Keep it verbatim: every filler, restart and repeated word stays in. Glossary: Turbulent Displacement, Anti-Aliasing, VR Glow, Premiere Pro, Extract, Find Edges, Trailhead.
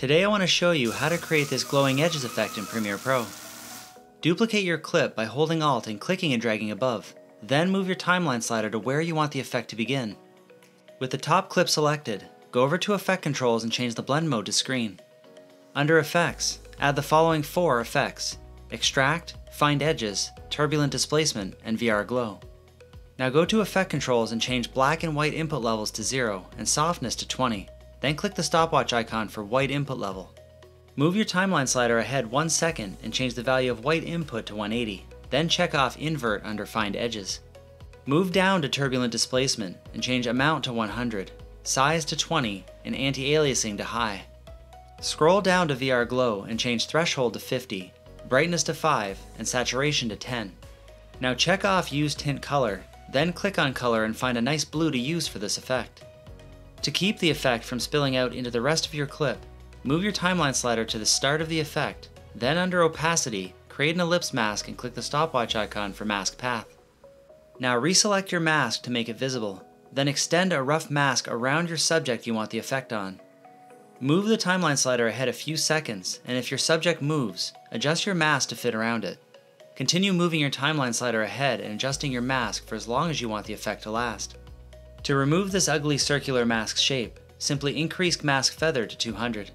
Today I want to show you how to create this glowing edges effect in Premiere Pro. Duplicate your clip by holding Alt and clicking and dragging above. Then move your timeline slider to where you want the effect to begin. With the top clip selected, go over to Effect Controls and change the blend mode to Screen. Under Effects, add the following four effects: Extract, Find Edges, Turbulent Displacement, and V R Glow. Now go to Effect Controls and change black and white input levels to zero and softness to twenty. Then click the stopwatch icon for white input level. Move your timeline slider ahead one second and change the value of white input to one eighty. Then check off Invert under Find Edges. Move down to Turbulent Displacement and change Amount to one hundred, Size to twenty, and Anti-Aliasing to High. Scroll down to V R Glow and change Threshold to fifty, Brightness to five, and Saturation to ten. Now check off Use Tint Color, then click on Color and find a nice blue to use for this effect. To keep the effect from spilling out into the rest of your clip, move your timeline slider to the start of the effect, then under Opacity, create an ellipse mask and click the stopwatch icon for Mask Path. Now reselect your mask to make it visible, then extend a rough mask around your subject you want the effect on. Move the timeline slider ahead a few seconds, and if your subject moves, adjust your mask to fit around it. Continue moving your timeline slider ahead and adjusting your mask for as long as you want the effect to last. To remove this ugly circular mask shape, simply increase mask feather to two hundred.